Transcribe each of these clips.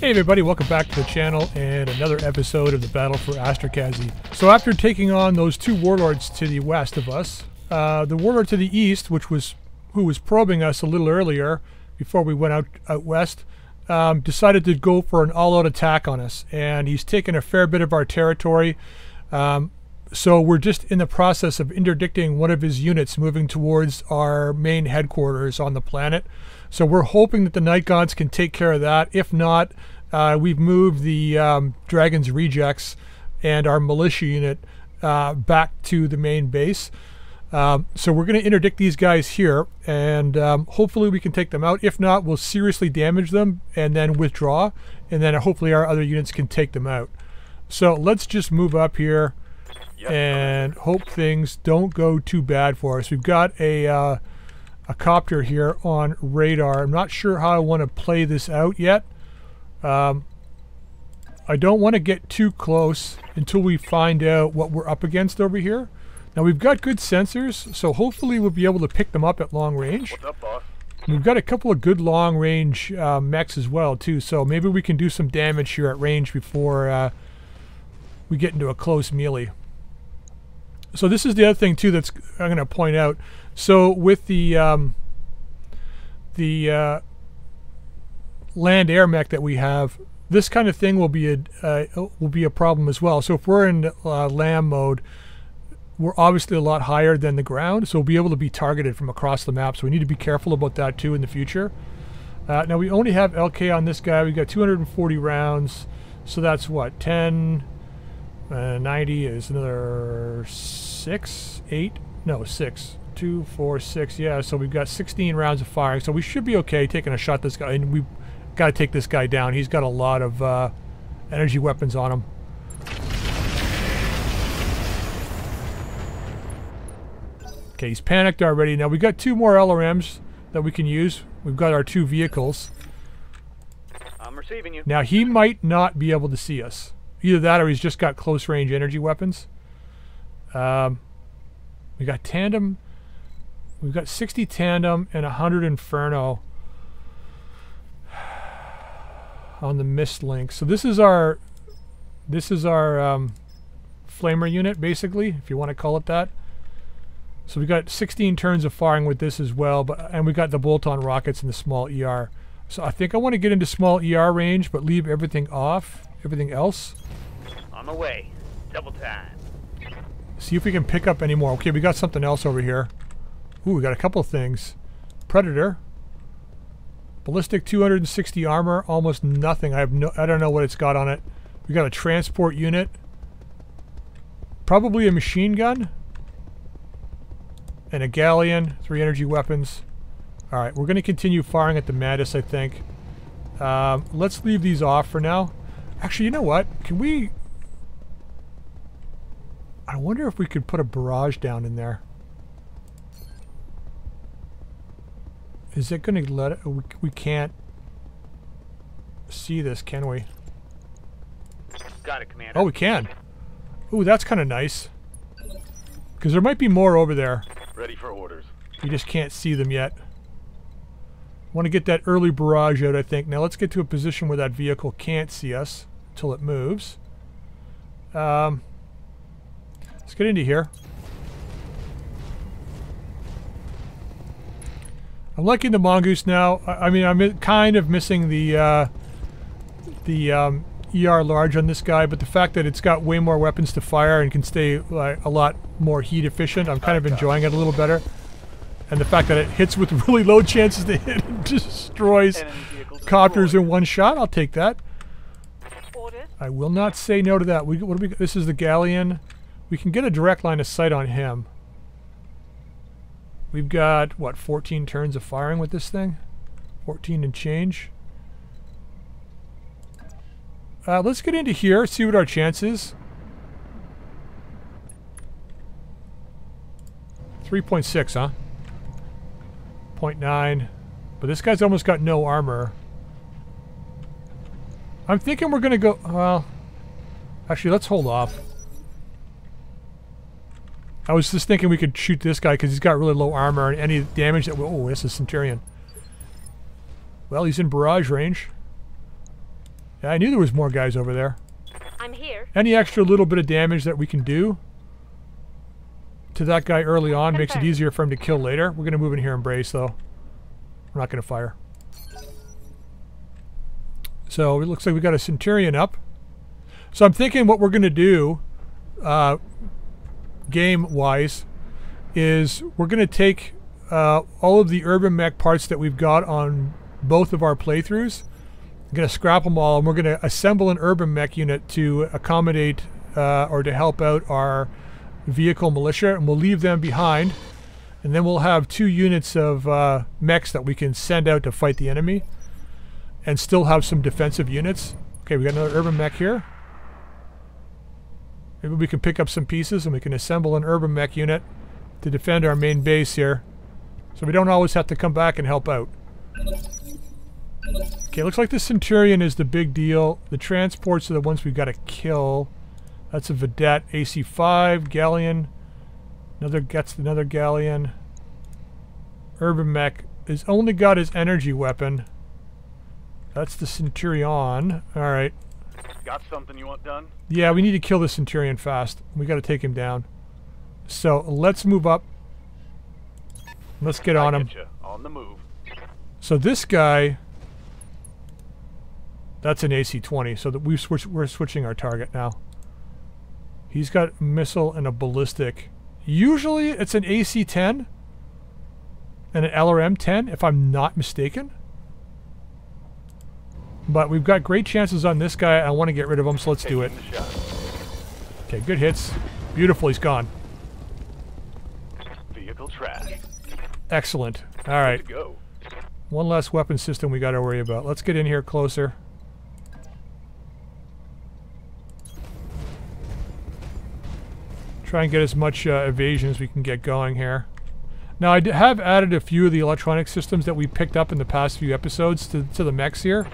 Hey everybody, welcome back to the channel and another episode of the Battle for Astrokaszy. So after taking on those two warlords to the west of us, the warlord to the east, who was probing us a little earlier before we went out west, decided to go for an all-out attack on us, and he's taken a fair bit of our territory. So we're just in the process of interdicting one of his units moving towards our main headquarters on the planet. So we're hoping that the Night Gods can take care of that. If not, we've moved the Dragon's Rejects and our militia unit back to the main base. So we're going to interdict these guys here, and hopefully we can take them out. If not, we'll seriously damage them and then withdraw, and then hopefully our other units can take them out. So let's just move up here and hope things don't go too bad for us. We've got a copter here on radar. I'm not sure how I want to play this out yet. I don't want to get too close until we find out what we're up against over here. Now we've got good sensors, so hopefully we'll be able to pick them up at long range. What's up, boss? We've got a couple of good long range mechs as well too, so maybe we can do some damage here at range before we get into a close melee. So this is the other thing too that's I'm going to point out. So with the land air mech that we have, this kind of thing will be a problem as well. So if we're in LAM mode, we're obviously a lot higher than the ground, so we'll be able to be targeted from across the map. So we need to be careful about that too in the future. Now we only have LK on this guy. We've got 240 rounds, so that's what, 10, 90 is another 6. 2, 4, 6, yeah, so we've got 16 rounds of firing, so we should be okay taking a shot at this guy, and we've got to take this guy down. He's got a lot of energy weapons on him. Okay, he's panicked already. Now we've got two more LRMs that we can use. We've got our two vehicles. I'm receiving you. Now he might not be able to see us. Either that or he's just got close range energy weapons. We got tandem. We've got 60 tandem and 100 inferno on the Mist Lynx. So this is our flamer unit, basically, if you want to call it that. So we got 16 turns of firing with this as well, and we got the bolt-on rockets and the small ER. So I think I want to get into small ER range, but leave everything off, everything else. On the way, double time. See if we can pick up any more. Okay, we got something else over here. Ooh, we got a couple things. Predator. Ballistic 260 armor, almost nothing. I don't know what it's got on it. We got a transport unit. Probably a machine gun. And a Galleon, 3 energy weapons. Alright, we're going to continue firing at the Mantis, I think. Let's leave these off for now. Actually, you know what? Can we... I wonder if we could put a barrage down in there. Is it going to let it... We can't see this, can we? Got it, Commander. Oh, we can. Ooh, that's kind of nice. Because there might be more over there. Ready for orders. You just can't see them yet. Want to get that early barrage out, I think. Now let's get to a position where that vehicle can't see us until it moves. Let's get into here. I'm liking the Mongoose now. I mean, I'm kind of missing the ER large on this guy, but the fact that it's got way more weapons to fire and can stay like a lot more heat efficient, I'm kind of enjoying it a little better. And the fact that it hits with really low chances to hit and destroys copters in one shot, I'll take that. I will not say no to that. This is the Galleon. We can get a direct line of sight on him. We've got, what, 14 turns of firing with this thing? 14 and change. Let's get into here, see what our chance is. 3.6, huh? 0.9. But this guy's almost got no armor. I'm thinking we're going to go... Well, actually, let's hold off. I was just thinking we could shoot this guy because he's got really low armor, and any damage that will... Oh, this is Centurion. Well, he's in barrage range. Yeah, I knew there was more guys over there. I'm here. Any extra little bit of damage that we can do to that guy early on makes it easier for him to kill later. We're going to move in here and brace, though. We're not going to fire. So it looks like we got a Centurion up. So I'm thinking what we're going to do, game-wise, is we're going to take all of the Urban Mech parts that we've got on both of our playthroughs. I'm going to scrap them all, and we're going to assemble an Urban Mech unit to accommodate or to help out our vehicle militia, and we'll leave them behind. And then we'll have two units of mechs that we can send out to fight the enemy and still have some defensive units. Okay, we got another Urban Mech here. Maybe we can pick up some pieces and we can assemble an Urban Mech unit to defend our main base here, so we don't always have to come back and help out. Okay, looks like the Centurion is the big deal. The transports are the ones we've got to kill. That's a Vedette, AC5, Galleon. Another Galleon. Urban Mech has only got his energy weapon. That's the Centurion. Alright. Got something you want done? Yeah, we need to kill the Centurion fast. We got to take him down. So let's move up. Let's get on him. On the move. So this guy, that's an AC20. So that we're switching our target now. He's got missile and a ballistic. Usually it's an AC10 and an LRM10, if I'm not mistaken. But we've got great chances on this guy. I want to get rid of him, so let's do it. Okay, good hits. Beautiful, he's gone. Vehicle trash. Excellent. All right. One less weapon system we got to worry about. Let's get in here closer. Try and get as much evasion as we can get going here. Now, I have added a few of the electronic systems that we picked up in the past few episodes to the mechs here.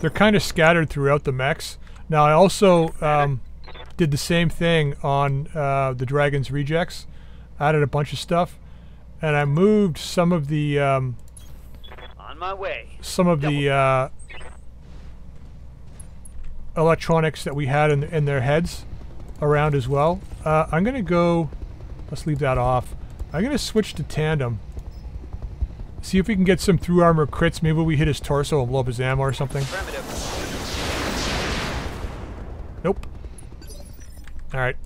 They're kind of scattered throughout the mechs. Now, I also did the same thing on the Dragon's Rejects. Added a bunch of stuff, and I moved some of the electronics that we had in their heads around as well. I'm gonna go, let's leave that off. I'm gonna switch to tandem. See if we can get some through armor crits. Maybe we hit his torso and blow up his ammo or something. Nope. Alright.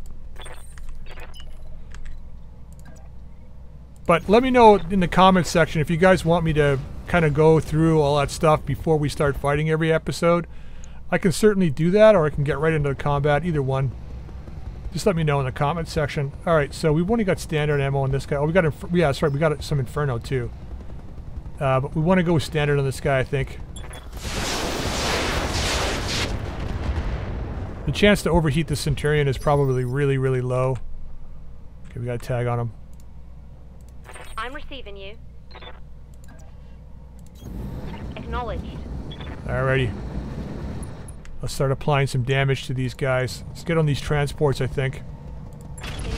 But let me know in the comments section if you guys want me to kind of go through all that stuff before we start fighting every episode. I can certainly do that, or I can get right into the combat, either one. Just let me know in the comment section. All right, so we've only got standard ammo on this guy. Oh, we got yeah, that's right. We got some Inferno too. But we want to go with standard on this guy, I think. The chance to overheat the Centurion is probably really, really low. Okay, we got a tag on him. I'm receiving you. Acknowledged. Alrighty. Let's start applying some damage to these guys. Let's get on these transports, I think.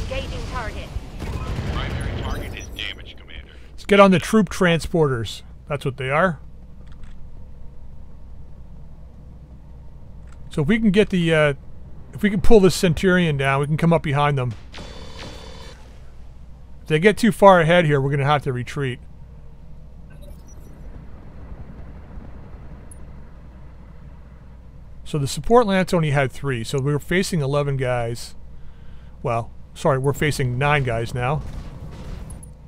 Engaging target. Primary target is damaged, Commander. Let's get on the troop transporters. That's what they are. So if we can get the, if we can pull this Centurion down, we can come up behind them. If they get too far ahead here, we're going to have to retreat. So the support lance only had 3, so we were facing 11 guys. Well, sorry, we're facing 9 guys now.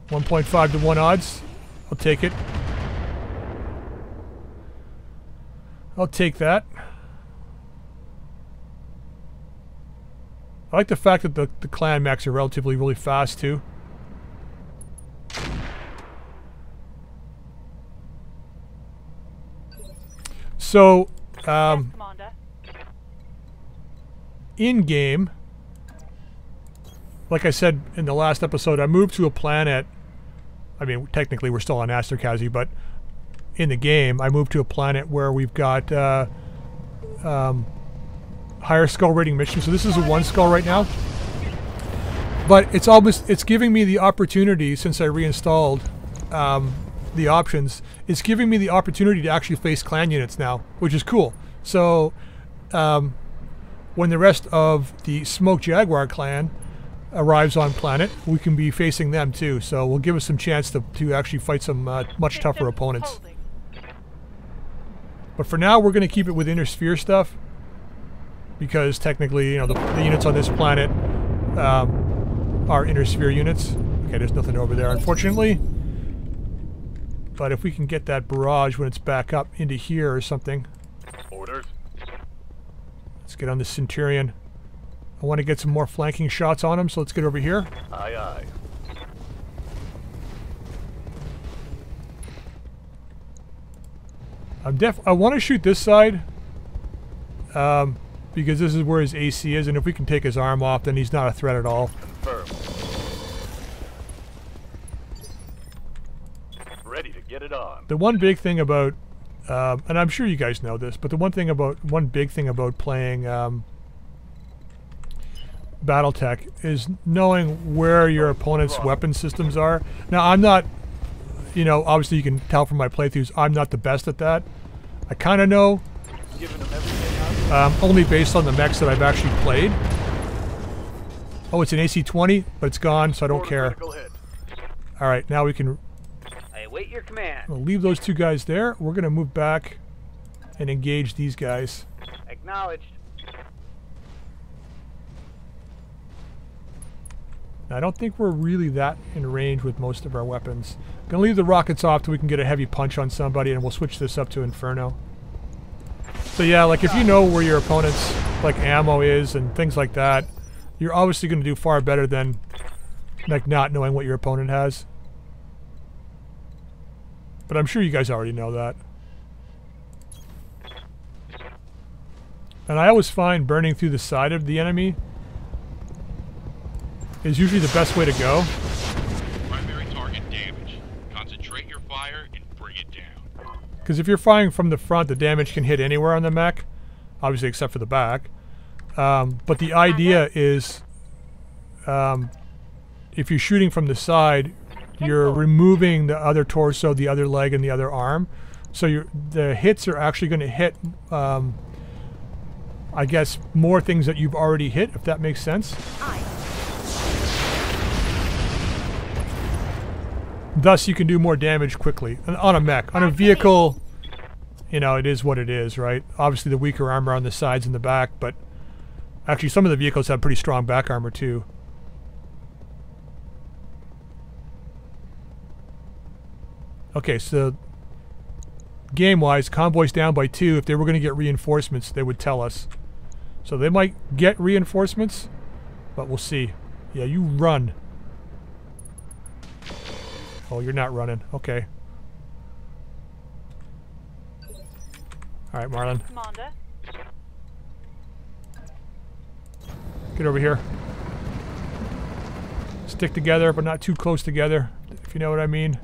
1.5 to 1 odds. I'll take it. I'll take that. I like the fact that the clan mechs are relatively really fast too. So in game, like I said in the last episode, I moved to a planet. I mean, technically we're still on Astrokaszy, but in the game I moved to a planet where we've got higher skull rating missions. So this is a 1 skull right now, but it's giving me the opportunity, since I reinstalled the options, it's giving me the opportunity to actually face clan units now, which is cool. So when the rest of the Smoke Jaguar clan arrives on planet, we can be facing them too. So we'll give us some chance to actually fight some much tougher opponents. But for now, we're going to keep it with Inner Sphere stuff, because technically, you know, the units on this planet are Inner Sphere units. Okay, there's nothing over there, unfortunately. But if we can get that barrage when it's back up into here or something. Orders. Let's get on the Centurion. I want to get some more flanking shots on him, so let's get over here. Aye, aye. I want to shoot this side, because this is where his AC is, and if we can take his arm off, then he's not a threat at all. Confirm. Ready to get it on. The one big thing about, and I'm sure you guys know this, but the one big thing about playing Battletech is knowing where your opponent's weapon systems are. Now, I'm not. You know, obviously you can tell from my playthroughs, I'm not the best at that. I kind of know, only based on the mechs that I've actually played. Oh, it's an AC-20, but it's gone, so I don't care. Alright, now we can... I await your command. We'll leave those two guys there. We're going to move back and engage these guys. Acknowledged. I don't think we're really that in range with most of our weapons. I'm going to leave the rockets off till we can get a heavy punch on somebody, and we'll switch this up to Inferno. So yeah, like if you know where your opponent's like ammo is and things like that, you're obviously going to do far better than like not knowing what your opponent has. But I'm sure you guys already know that. And I always find burning through the side of the enemy is usually the best way to go. Primary target damage. Concentrate your fire and bring it down. Because if you're firing from the front, the damage can hit anywhere on the mech, obviously except for the back. But the idea is, if you're shooting from the side, you're removing the other torso, the other leg, and the other arm. So the hits are actually going to hit, I guess, more things that you've already hit, if that makes sense. Thus, you can do more damage quickly on a mech. On a vehicle, you know, it is what it is, right? Obviously, the weaker armor on the sides and the back, but actually, some of the vehicles have pretty strong back armor, too. Okay, so game-wise, convoy's down by 2. If they were going to get reinforcements, they would tell us. So they might get reinforcements, but we'll see. Yeah, you run. Oh, you're not running. Okay. Alright, Marlon. Commander. Get over here. Stick together, but not too close together, if you know what I mean.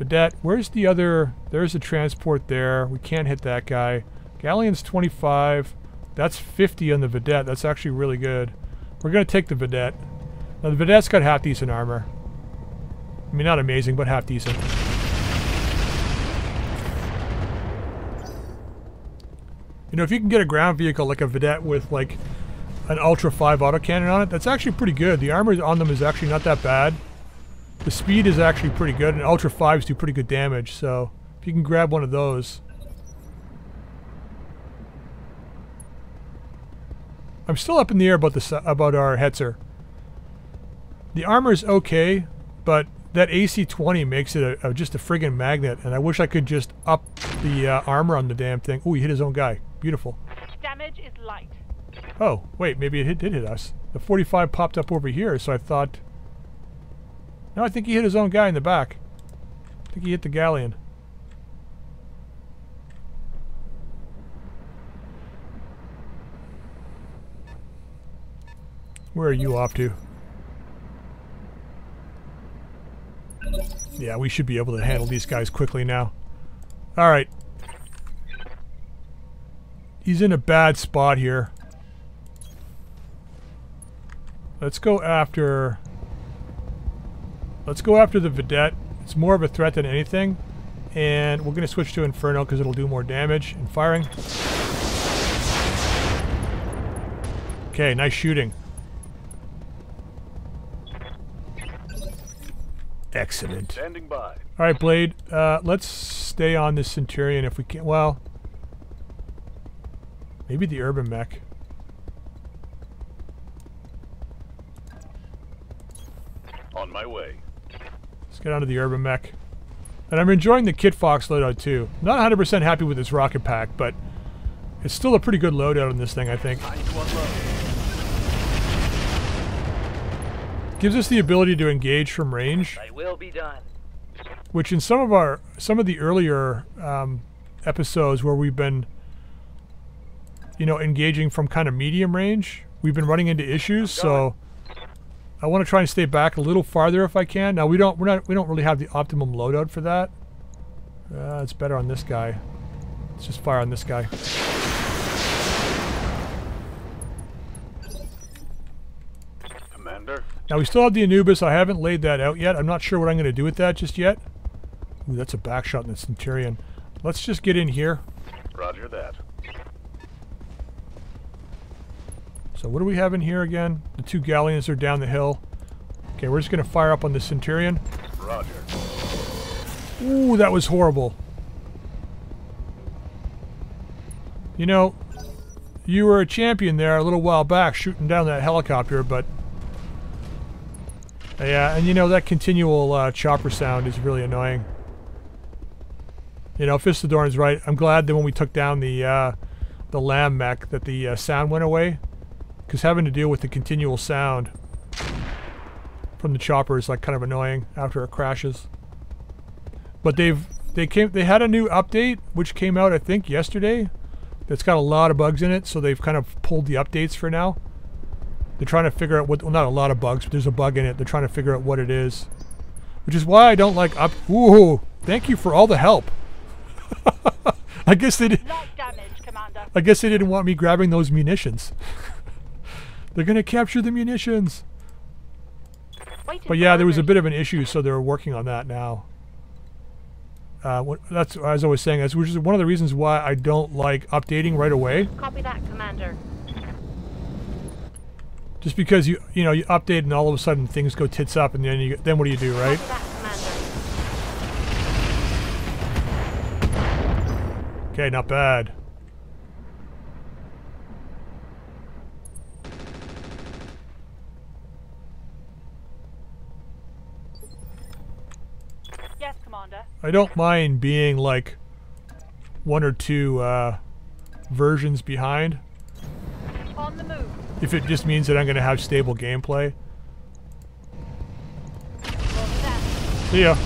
Vedette, where's the other... There's a transport there. We can't hit that guy. Galleon's 25. That's 50 on the Vedette. That's actually really good. We're going to take the Vedette. Now, the Vedette's got half decent armor. I mean, not amazing, but half decent. You know, if you can get a ground vehicle like a Vedette with like an Ultra 5 autocannon on it, that's actually pretty good. The armor on them is actually not that bad. The speed is actually pretty good, and Ultra 5s do pretty good damage, so if you can grab one of those. I'm still up in the air about our Hetzer. The armor is okay, but that AC-20 makes it just a friggin' magnet, and I wish I could just up the armor on the damn thing. Ooh, he hit his own guy. Beautiful. Damage is light. Oh, wait, maybe it did hit us. The 45 popped up over here, so I thought... No, I think he hit his own guy in the back. I think he hit the Galleon. Where are you off to? Yeah, we should be able to handle these guys quickly now. Alright. He's in a bad spot here. Let's go after the Vedette. It's more of a threat than anything. And we're going to switch to Inferno because it'll do more damage and firing. Okay, nice shooting. Excellent. Standing by. All right, Blade. Let's stay on this Centurion if we can. Well, maybe the Urban Mech. On my way. Let's get onto the Urban Mech. And I'm enjoying the Kit Fox loadout too. Not 100% happy with this rocket pack, but it's still a pretty good loadout on this thing, I think. Gives us the ability to engage from range, which in some of the earlier episodes where we've been, you know, engaging from kind of medium range, we've been running into issues. So I want to try and stay back a little farther if I can. Now we don't really have the optimum loadout for that. It's better on this guy. Let's just fire on this guy. Commander. Now we still have the Anubis. I haven't laid that out yet. I'm not sure what I'm going to do with that just yet. Ooh, that's a back shot in the Centurion. Let's just get in here. Roger that. So what do we have in here again? The two Galleons are down the hill. Okay, we're just going to fire up on the Centurion. Roger. Ooh, that was horrible. You know, you were a champion there a little while back shooting down that helicopter, but... yeah, and you know, that continual chopper sound is really annoying. You know, Fistadorn's right. I'm glad that when we took down the LAM mech that the sound went away. Because having to deal with the continual sound from the chopper is like kind of annoying after it crashes. But they had a new update which came out I think yesterday. That's got a lot of bugs in it, so they've kind of pulled the updates for now. They're trying to figure out what, well, not a lot of bugs, but there's a bug in it. They're trying to figure out what it is, which is why I don't like up. Ooh, thank you for all the help. I guess they did. I guess they didn't want me grabbing those munitions. They're going to capture the munitions. But yeah, there was a bit of an issue, so they're working on that now. That's, as I was saying, that's which is one of the reasons why I don't like updating right away. Copy that, Commander. Just because you update and all of a sudden things go tits up, and then what do you do, right? Copy that, Commander. Okay, not bad. I don't mind being like one or two versions behind on the move. If it just means that I'm going to have stable gameplay. See ya.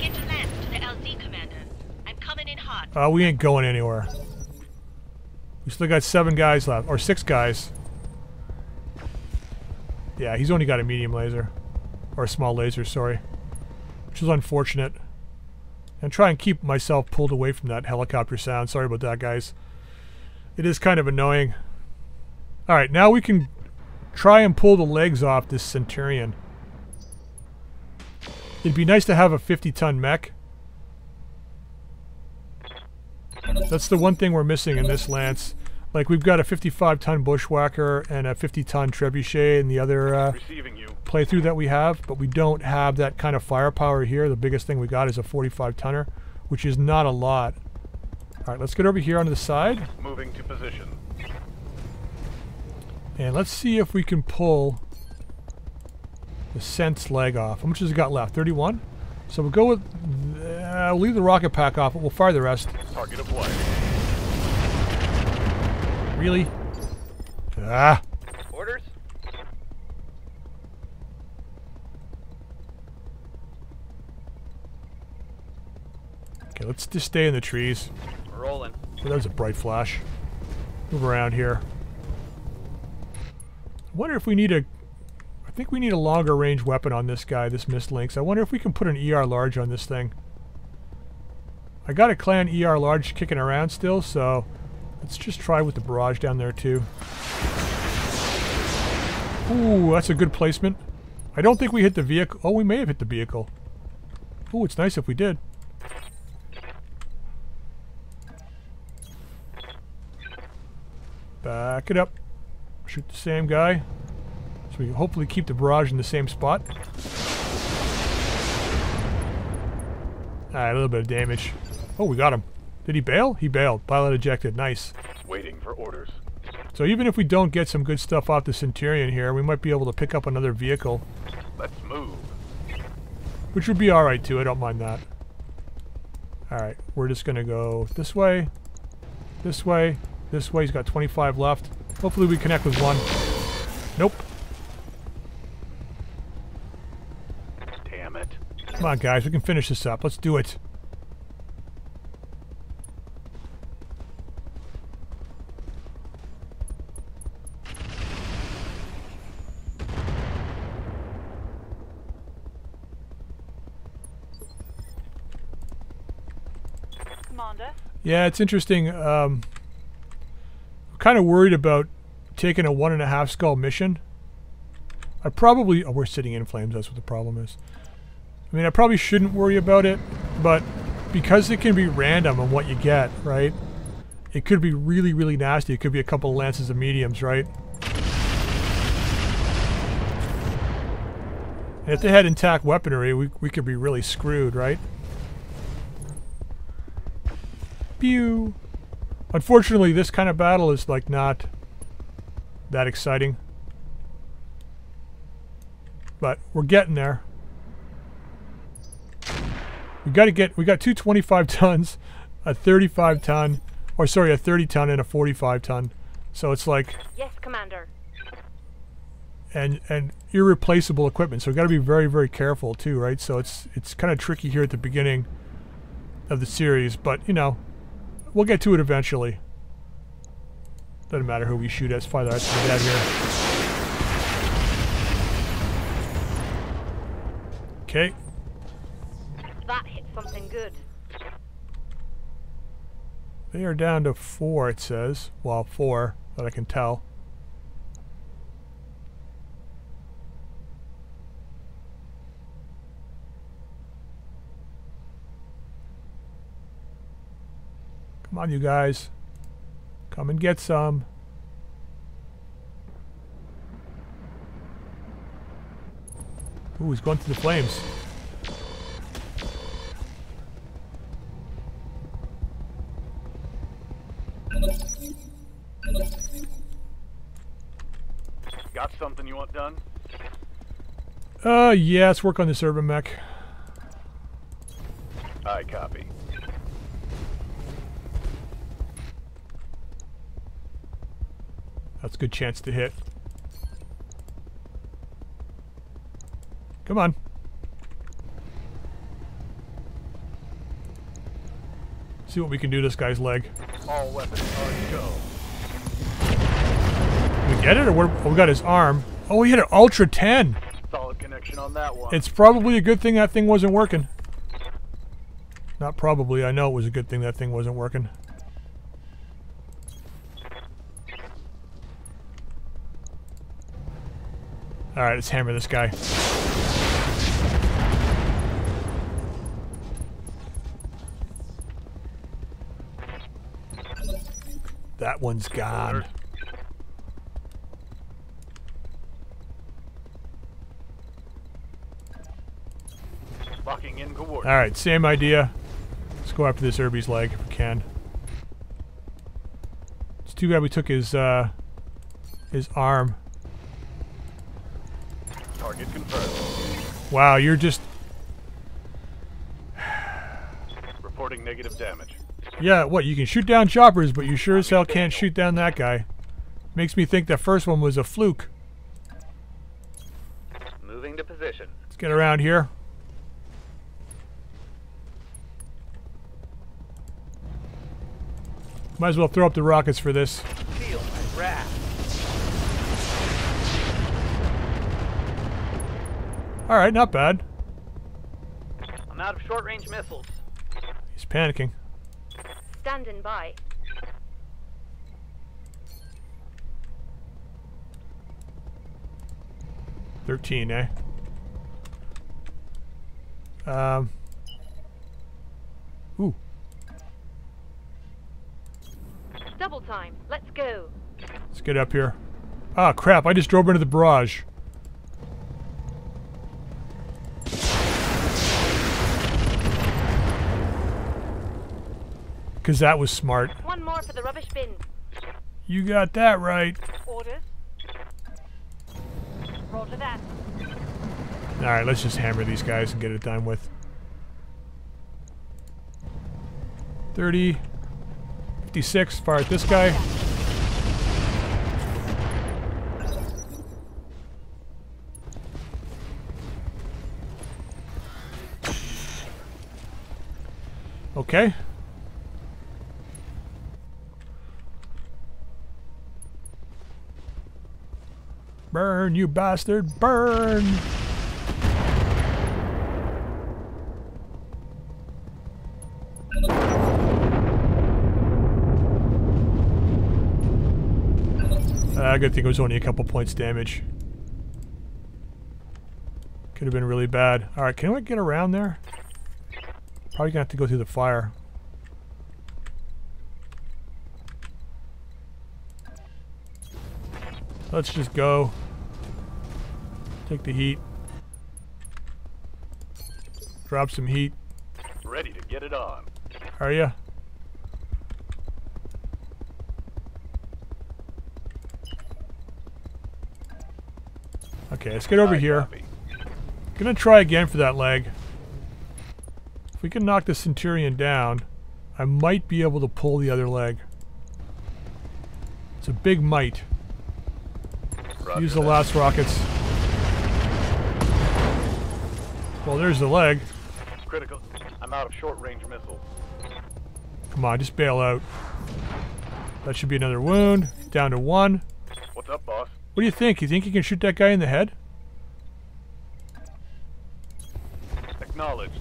Get to land to the LZ, Commander. I'm coming in hot. We ain't going anywhere. We still got 7 guys left, or 6 guys. Yeah, he's only got a medium laser, or a small laser, sorry, which is unfortunate. And try and keep myself pulled away from that helicopter sound. Sorry about that, guys. It is kind of annoying. Alright, now we can try and pull the legs off this Centurion. It'd be nice to have a 50-ton mech. That's the one thing we're missing in this Lance. Like, we've got a 55-ton Bushwhacker and a 50-ton Trebuchet in the other playthrough that we have, but we don't have that kind of firepower here. The biggest thing we got is a 45-tonner, which is not a lot. All right, let's get over here onto the side. Moving to position. And let's see if we can pull the Scent's leg off. How much has it got left? 31? So we'll go with... I'll leave the rocket pack off, but we'll fire the rest. Target acquired. Really? Ah. Orders. Okay, let's just stay in the trees. Rolling. Oh, that was a bright flash. Move around here. I wonder if we need a... I think we need a longer range weapon on this guy, this Mist Lynx. I wonder if we can put an ER large on this thing. I got a clan ER large kicking around still, so... let's just try with the barrage down there too. Ooh, that's a good placement. I don't think we hit the vehicle. Oh, we may have hit the vehicle. Ooh, it's nice if we did. Back it up. Shoot the same guy. So we hopefully keep the barrage in the same spot. Alright, a little bit of damage. Oh, we got him. Did he bail? He bailed. Pilot ejected. Nice. Waiting for orders. So even if we don't get some good stuff off the Centurion here, we might be able to pick up another vehicle. Let's move. Which would be alright too, I don't mind that. Alright, we're just gonna go this way, this way, this way. He's got 25 left. Hopefully we connect with one. Nope. Damn it. Come on guys, we can finish this up. Let's do it. Yeah, it's interesting. I'm kind of worried about taking a 1.5 skull mission. I probably... Oh, we're sitting in flames. That's what the problem is. I mean, I probably shouldn't worry about it, but because it can be random on what you get, right? It could be really, really nasty. It could be a couple of lances of mediums, right? And if they had intact weaponry, we could be really screwed, right? Pew. Unfortunately, this kind of battle is like not that exciting, but we're getting there. We got two 25 tons, a 35 ton, or sorry, a 30 ton and a 45 ton. So it's like yes, Commander. And irreplaceable equipment. So we've got to be very, very careful too, right? So it's kind of tricky here at the beginning of the series, but you know. We'll get to it eventually. Doesn't matter who we shoot at. It's fine. Let's get out of here. Okay. That hit something good. They are down to 4, it says. Well, 4 that I can tell. Come on, you guys. Come and get some. Ooh, he's going through the flames. Got something you want done? Yeah, let's work on this Urban Mech. I copy. That's a good chance to hit. Come on. See what we can do to this guy's leg. All weapons are to go. Did we get it, or what? Oh, we got his arm. Oh, he hit an Ultra 10. Solid connection on that one. It's probably a good thing that thing wasn't working. Not probably. I know it was a good thing that thing wasn't working. Alright, let's hammer this guy. That one's gone. Locking in coordinates. Alright, same idea. Let's go after this Irby's leg if we can. It's too bad we took his arm. Target confirmed. Wow, you're just reporting negative damage. Yeah, what, you can shoot down choppers, but you sure as hell can't shoot down that guy. Makes me think that first one was a fluke. Moving to position. Let's get around here. Might as well throw up the rockets for this. Feel my wrath. Alright, not bad. I'm out of short-range missiles. He's panicking. Standing by. Ooh. Double time. Let's go. Let's get up here. Ah, crap. I just drove into the barrage. Because that was smart. One more for the rubbish bin. You got that right. Orders. Roll to that. Alright, let's just hammer these guys and get it done with. 30. 56. Fire at this guy. Okay. Burn, you bastard. Burn! Good thing it was only a couple points damage. Could have been really bad. Alright, can I get around there? Probably gonna have to go through the fire. Let's just go. Take the heat. Drop some heat. Ready to get it on. Are ya? Okay, let's get over here. Gonna try again for that leg. If we can knock the Centurion down, I might be able to pull the other leg. It's a big might. Use the last rockets. Well, there's the leg. Critical. I'm out of short-range missiles. Come on, just bail out. That should be another wound. Down to one. What's up, boss? What do you think? You think you can shoot that guy in the head? Acknowledged.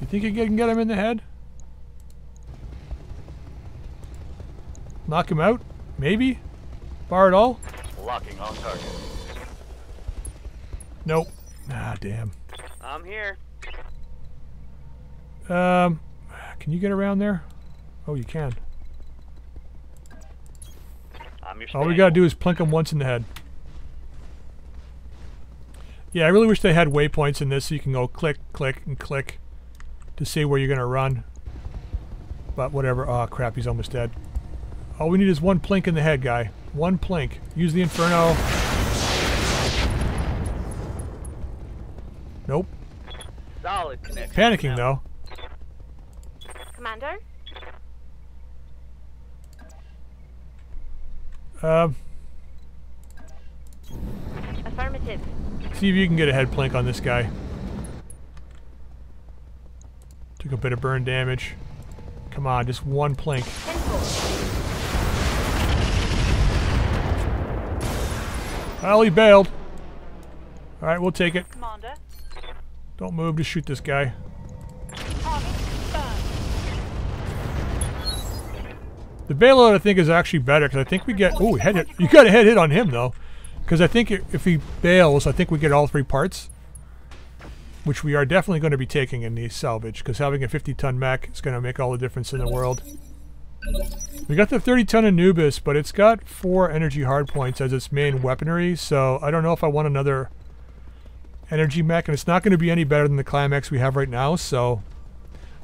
You think you can get him in the head? Knock him out? Maybe? Bar it all? Locking on target. Nope. Ah, damn. I'm here. Can you get around there? Oh, you can. All we gotta do is plink them once in the head. Yeah, I really wish they had waypoints in this so you can go click, click, and click to see where you're gonna run. But whatever. Oh crap, he's almost dead. All we need is one plink in the head, guy. One plink. Use the Inferno. Nope. Solid connection. Panicking though. Commander? Affirmative. See if you can get a head plank on this guy. Took a bit of burn damage. Come on, just one plank. Well, he bailed. Alright, we'll take it. Commander. Don't move, just shoot this guy. The bailout, I think, is actually better because I think we get. Oh, head hit! You got a head hit on him though, because I think if he bails, I think we get all three parts, which we are definitely going to be taking in the salvage. Because having a 50-ton mech is going to make all the difference in the world. We got the 30-ton Anubis, but it's got 4 energy hardpoints as its main weaponry, so I don't know if I want another energy mech, and it's not going to be any better than the Climax we have right now. So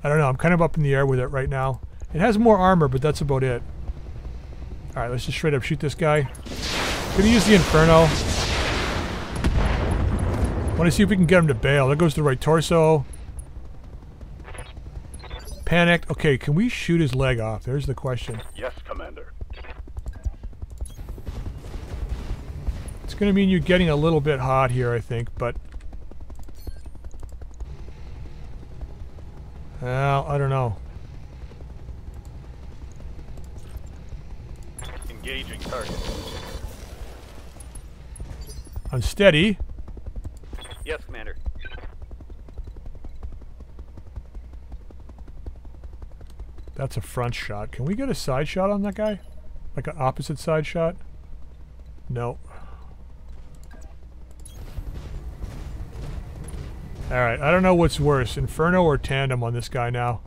I don't know. I'm kind of up in the air with it right now. It has more armor, but that's about it. Alright, let's just straight up shoot this guy. Gonna use the Inferno. Wanna see if we can get him to bail. There goes the right torso. Panicked. Okay, can we shoot his leg off? There's the question. Yes, Commander. It's gonna mean you're getting a little bit hot here, I think, but... well, I don't know. Engaging target. Unsteady. Yes, Commander. That's a front shot. Can we get a side shot on that guy? Like an opposite side shot? No. Alright, I don't know what's worse, Inferno or Tandem on this guy now.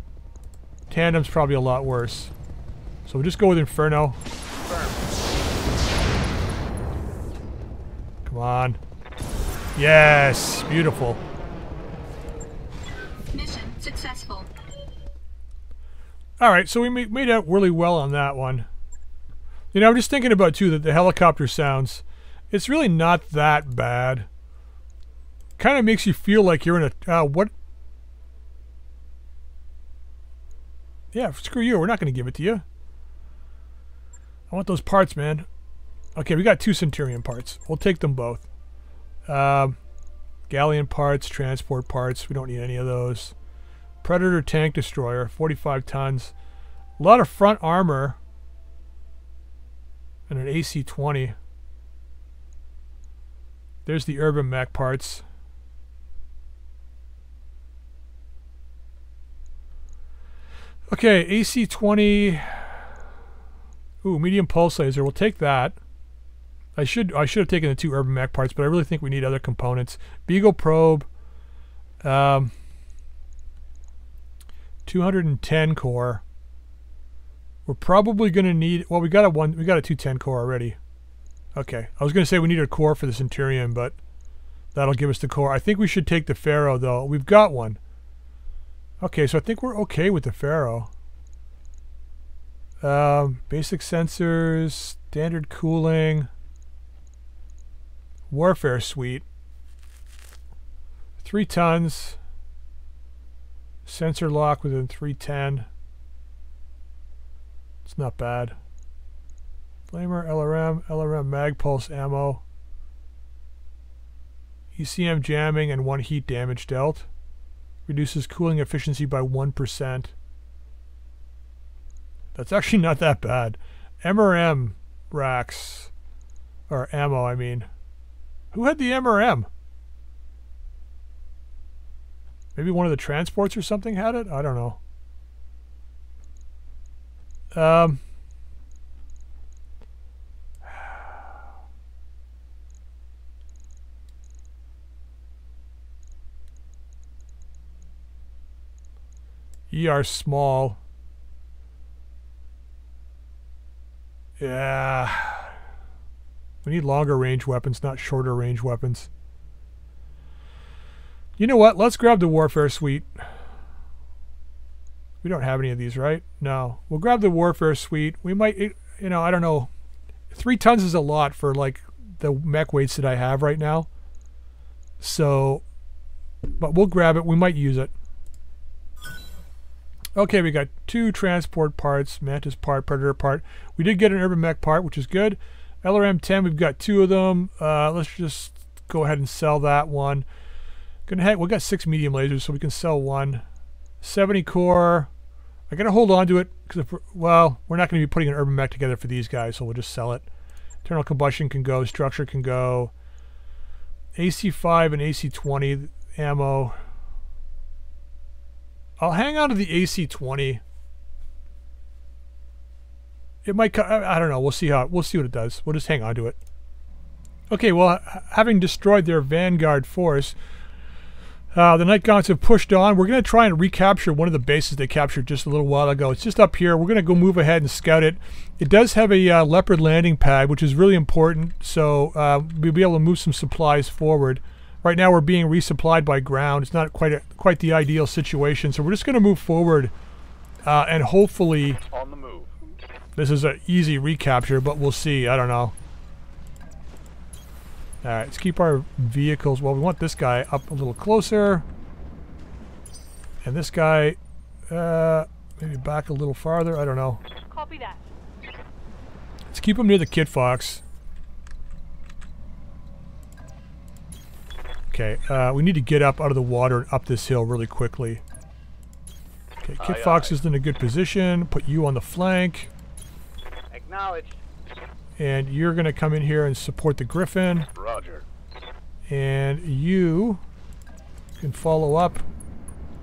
Tandem's probably a lot worse. So we'll just go with Inferno. Come on. Yes! Beautiful. Mission successful. Alright, so we made out really well on that one. You know, I'm just thinking about, too, that the helicopter sounds, it's really not that bad. Kind of makes you feel like you're in a, what? Yeah, screw you, we're not going to give it to you. I want those parts, man. Okay, we got 2 Centurion parts. We'll take them both. Galleon parts, transport parts. We don't need any of those. Predator tank destroyer, 45 tons. A lot of front armor. And an AC-20. There's the Urban Mech parts. Okay, AC-20... Ooh, medium pulse laser. We'll take that. I should have taken the 2 Urban Mech parts, but I really think we need other components. Beagle probe. 210 core. We're probably gonna need. Well, we got a 210 core already. Okay, I was gonna say we need a core for the Centurion, but that'll give us the core. I think we should take the Pharaoh though. We've got one. Okay, so I think we're okay with the Pharaoh. Basic sensors, standard cooling, warfare suite, 3 tons, sensor lock within 310. It's not bad. Flamer, LRM, LRM mag pulse ammo, ECM jamming, and 1 heat damage dealt. Reduces cooling efficiency by 1%. That's actually not that bad. MRM racks, or ammo, I mean. Who had the MRM? Maybe one of the transports or something had it? I don't know. ER small. Yeah, we need longer range weapons, not shorter range weapons. You know what? Let's grab the warfare suite. We don't have any of these, right? No. We'll grab the warfare suite. We might, you know, I don't know. 3 tons is a lot for like the mech weights that I have right now. So, but we'll grab it. We might use it. Okay, we got 2 transport parts, Mantis part, Predator part. We did get an Urban Mech part, which is good. LRM 10, we've got 2 of them. Let's just go ahead and sell that one. We've got 6 medium lasers, so we can sell 1. 70 core. I gotta hold on to it because well, we're not gonna be putting an Urban Mech together for these guys, so we'll just sell it. Internal combustion can go, structure can go. AC-5 and AC-20 ammo. I'll hang on to the AC-20. It might, I don't know, we'll see what it does. We'll just hang on to it. Okay, well, having destroyed their vanguard force, the Night Gods have pushed on. We're going to try and recapture one of the bases they captured just a little while ago. It's just up here. We're going to go move ahead and scout it. It does have a Leopard landing pad, which is really important, so we'll be able to move some supplies forward. Right now we're being resupplied by ground. It's not quite the ideal situation, so we're just going to move forward and hopefully on the move. This is an easy recapture, but we'll see. I don't know. Alright, let's keep our vehicles... Well, we want this guy up a little closer. And this guy maybe back a little farther. I don't know. Copy that. Let's keep him near the Kit Fox. Okay, we need to get up out of the water and up this hill really quickly. Okay, Kit Fox is in a good position. Put you on the flank. Acknowledged. And you're going to come in here and support the Griffin. Roger. And you can follow up.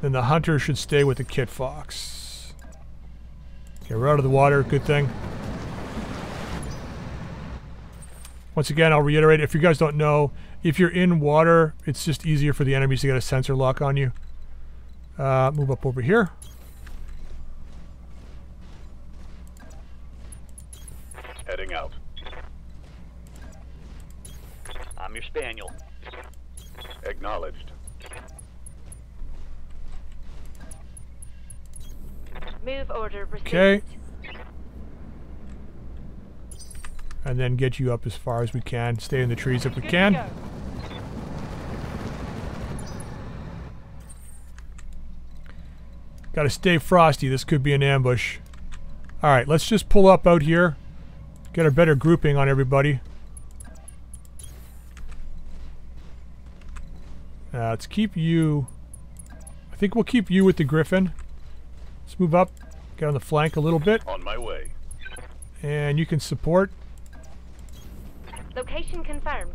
Then the Hunter should stay with the Kit Fox. Okay, we're out of the water. Good thing. Once again, I'll reiterate, if you guys don't know, If you're in water, it's just easier for the enemies to get a sensor lock on you. Move up over here. Heading out. I'm your spaniel. Acknowledged. Move order received. Okay. And then get you up as far as we can. Stay in the trees if we can. Gotta stay frosty. This could be an ambush. Alright, let's just pull up out here. Get a better grouping on everybody. Let's keep you... I think we'll keep you with the Griffin. Let's move up. Get on the flank a little bit. On my way. And you can support. Location confirmed.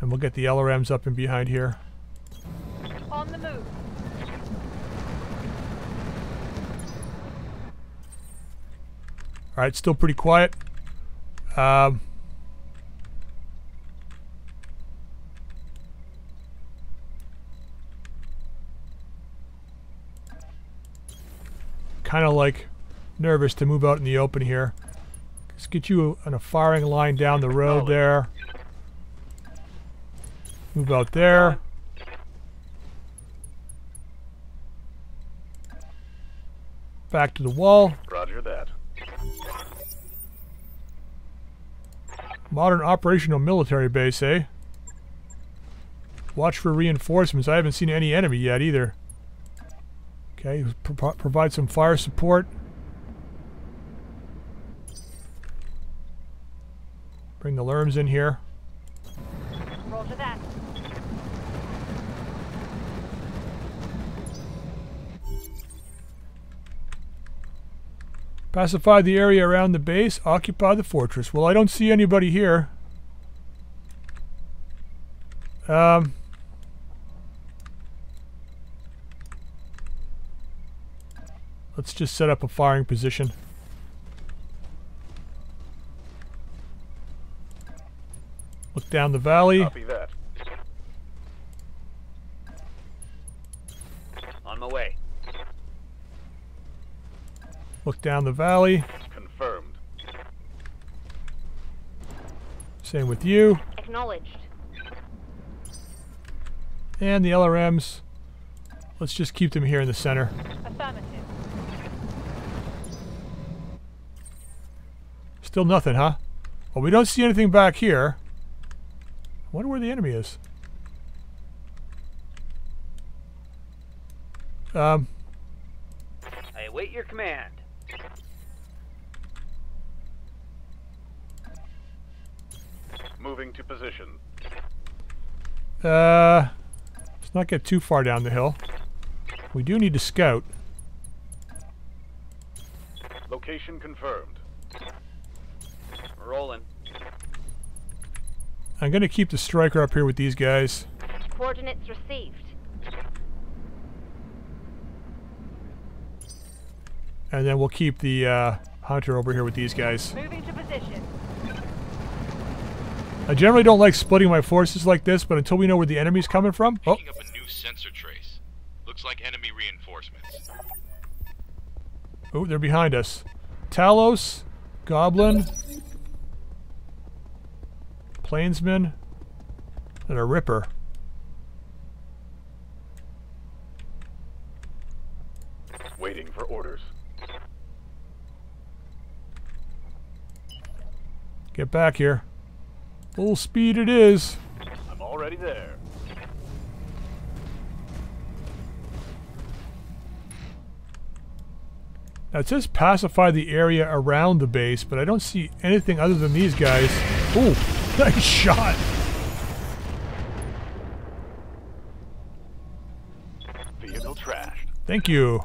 And we'll get the LRMs up and behind here. On the move. Alright, still pretty quiet. Kind of like nervous to move out in the open here. Let's get you on a firing line down the road there. Move out there. Back to the wall. Roger that. Modern operational military base, eh? Watch for reinforcements. I haven't seen any enemy yet either. Okay, provide some fire support. Bring the LRMs in here. Roll for that. Pacify the area around the base. Occupy the fortress. Well, I don't see anybody here. Let's just set up a firing position. Look down the valley. Copy that. On my way. Look down the valley. Confirmed. Same with you. Acknowledged. And the LRMs. Let's just keep them here in the center. Affirmative. Still nothing, huh? Well, we don't see anything back here. I wonder where the enemy is. I await your command. Moving to position. Let's not get too far down the hill. We do need to scout. Location confirmed. Rolling. I'm going to keep the Striker up here with these guys. Coordinates received. And then we'll keep the Hunter over here with these guys. Moving to position. I generally don't like splitting my forces like this, but until we know where the enemy's coming from... Oh. Picking up a new sensor trace. Looks like enemy reinforcements. Oh, they're behind us. Talos, Goblin... Planesman and a Ripper. Waiting for orders. Get back here. Full speed it is. I'm already there. Now it says pacify the area around the base, but I don't see anything other than these guys. Ooh. Nice shot! Vehicle trashed. Thank you.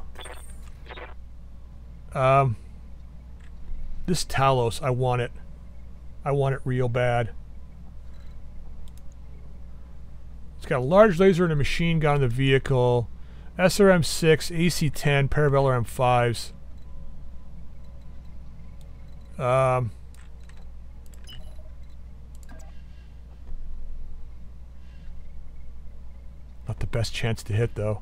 This Talos, I want it. I want it real bad. It's got a large laser and a machine gun in the vehicle. SRM-6, AC-10, pair of LRM-5s. Not the best chance to hit, though.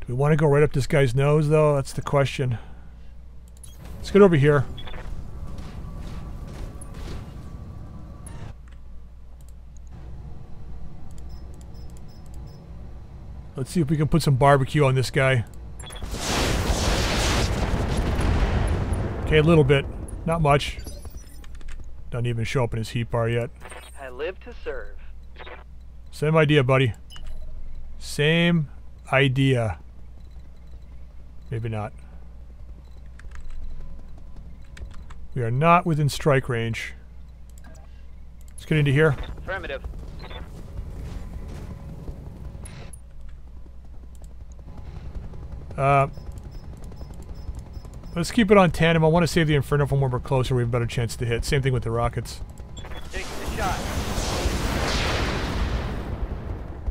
Do we want to go right up this guy's nose, though? That's the question. Let's get over here. Let's see if we can put some barbecue on this guy. Okay, a little bit. Not much. Doesn't even show up in his heat bar yet. I live to serve. Same idea, buddy. Same idea. Maybe not. We are not within strike range. Let's get into here. Affirmative. Let's keep it on tandem. I want to save the Inferno for when we're closer. We have a better chance to hit. Same thing with the rockets. Take the shot.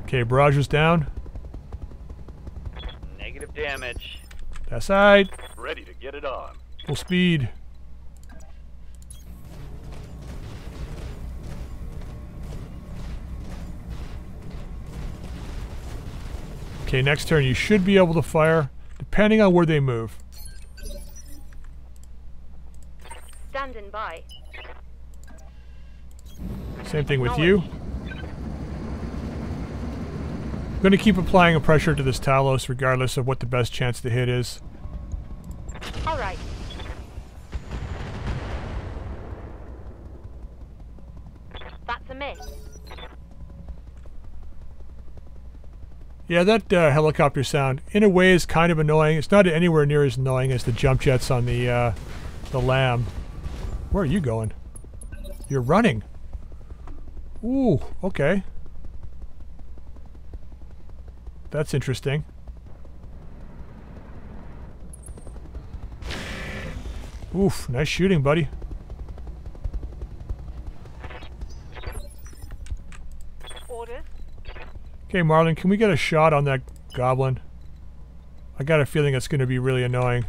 Okay, barrage is down. Negative damage. That side. Ready to get it on. Full speed. Okay, next turn you should be able to fire, depending on where they move. Standing by. Same thing with you. I'm going to keep applying a pressure to this Talos, regardless of what the best chance to hit is. All right. That's a miss. Yeah, that helicopter sound, in a way, is kind of annoying. It's not anywhere near as annoying as the jump jets on the LAM. Where are you going? You're running. Ooh, okay. That's interesting. Oof, nice shooting, buddy. Okay, Marlin, can we get a shot on that goblin? I got a feeling it's going to be really annoying.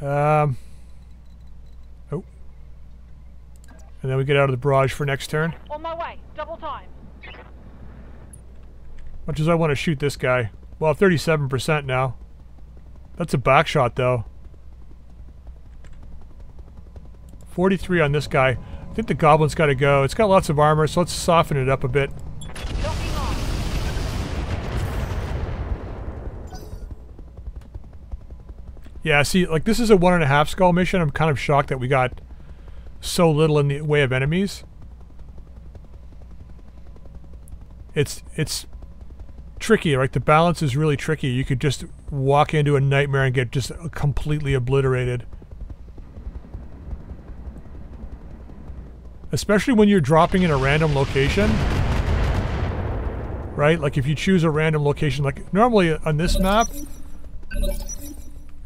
Oh. And then we get out of the barrage for next turn. On my way, double time. Much as I want to shoot this guy. Well, 37% now. That's a back shot, though. 43 on this guy. I think the goblin's got to go. It's got lots of armor, so let's soften it up a bit. Yeah, see, like, this is a 1.5 skull mission. I'm kind of shocked that we got so little in the way of enemies. It's tricky, right? The balance is really tricky. You could just walk into a nightmare and get just completely obliterated. Especially when you're dropping in a random location, right? Like if you choose a random location, like normally on this map,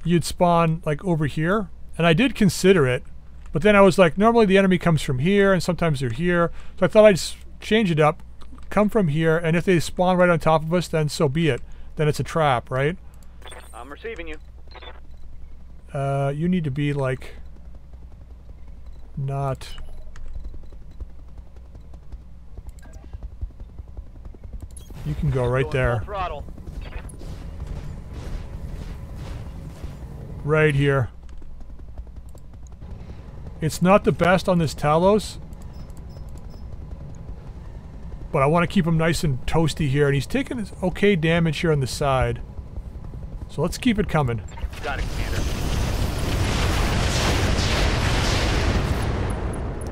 you'd spawn like over here. And I did consider it, but then I was like, normally the enemy comes from here and sometimes they're here. So I thought I'd change it up, come from here. And if they spawn right on top of us, then so be it. Then it's a trap, right? I'm receiving you. You need to be like, not... You can go right there. Right here. It's not the best on this Talos. But I want to keep him nice and toasty here. And he's taking his okay damage here on the side. So let's keep it coming. Got it, Commander.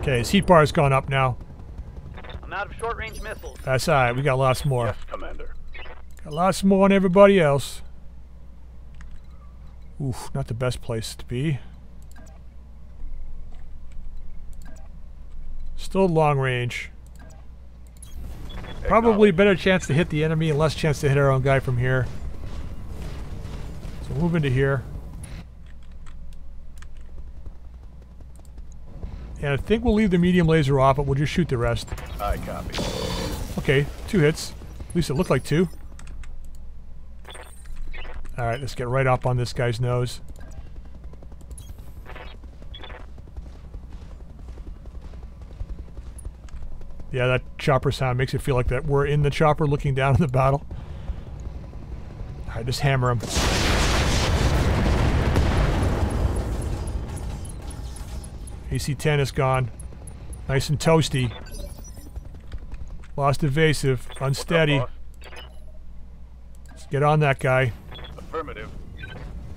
Okay, his heat bar has gone up now. Out of short-range missiles. That's all right. We got lots more. Yes, Commander. Got lots more on everybody else. Oof, not the best place to be. Still long range. Probably better chance to hit the enemy and less chance to hit our own guy from here. So move into here. And I think we'll leave the medium laser off, but we'll just shoot the rest. I copy. Okay, 2 hits. At least it looked like 2. Alright, let's get right up on this guy's nose. Yeah, that chopper sound makes it feel like that we're in the chopper looking down in the battle. Alright, just hammer him. AC-10 is gone. Nice and toasty. Lost evasive. Unsteady. Let's get on that guy. Affirmative.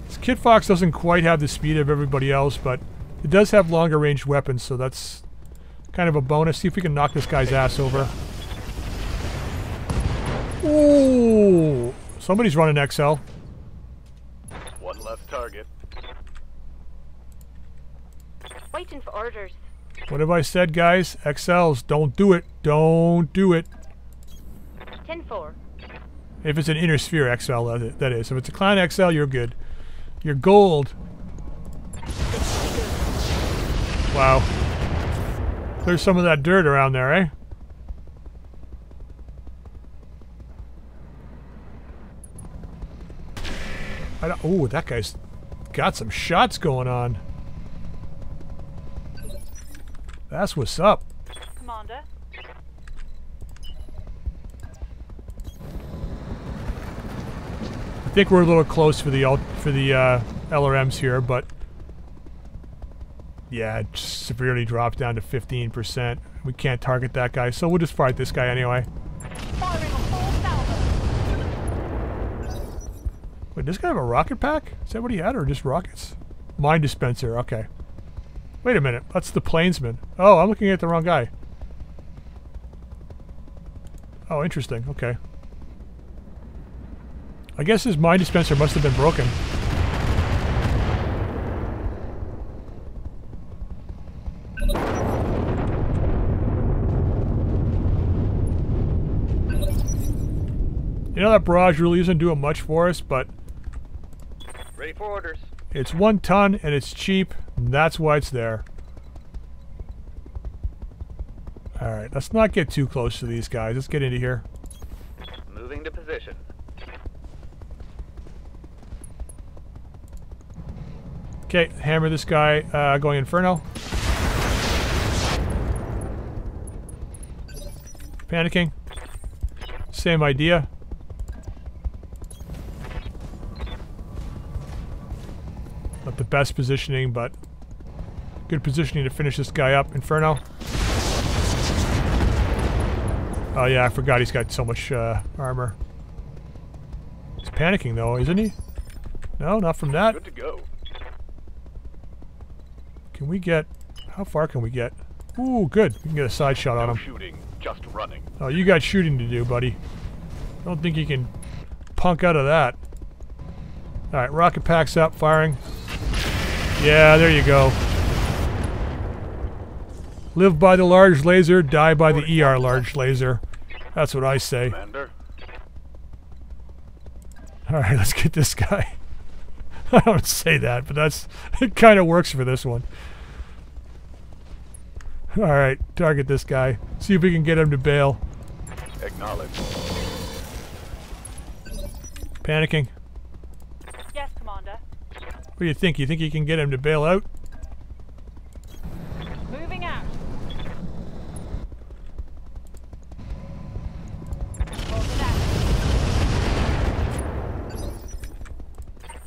This Kit Fox doesn't quite have the speed of everybody else, but it does have longer range weapons, so that's kind of a bonus. See if we can knock this guy's ass over. Ooh! Somebody's running XL. One left target. Waiting for orders. What have I said, guys? XLs, don't do it. Don't do it. 10-4. If it's an inner sphere XL, that is. If it's a clan XL, you're good. You're gold. Wow. Clear some of that dirt around there, eh? Oh, that guy's got some shots going on. That's what's up. Commander. I think we're a little close for the LRMs here, but yeah, it severely dropped down to 15%. We can't target that guy, so we'll just fight this guy anyway. Wait, does this guy have a rocket pack? Is that what he had, or just rockets? Mine dispenser, okay. Wait a minute, that's the Planesman. Oh, I'm looking at the wrong guy. Oh, interesting, okay. I guess his mine dispenser must have been broken. You know that barrage really isn't doing much for us, but... Ready for orders. It's 1 ton, and it's cheap, and that's why it's there. Alright, let's not get too close to these guys. Let's get into here. Moving to position. Okay, hammer this guy. Going Inferno. Panicking. Same idea. Not the best positioning, but good positioning to finish this guy up. Inferno. Oh yeah, I forgot he's got so much armor. He's panicking though, isn't he? No, not from that. Good to go. Can we get... How far can we get? Ooh, good. We can get a side shot on him. Shooting, just running. Oh, you got shooting to do, buddy. Don't think you can punk out of that. Alright, rocket pack's up, firing. Yeah, there you go. Live by the large laser, die by the ER large laser. That's what I say. Alright, let's get this guy. I don't say that, but that's... It kind of works for this one. Alright, target this guy. See if we can get him to bail. Acknowledge. Panicking. Yes, Commander. What do you think? You think you can get him to bail out? Moving out.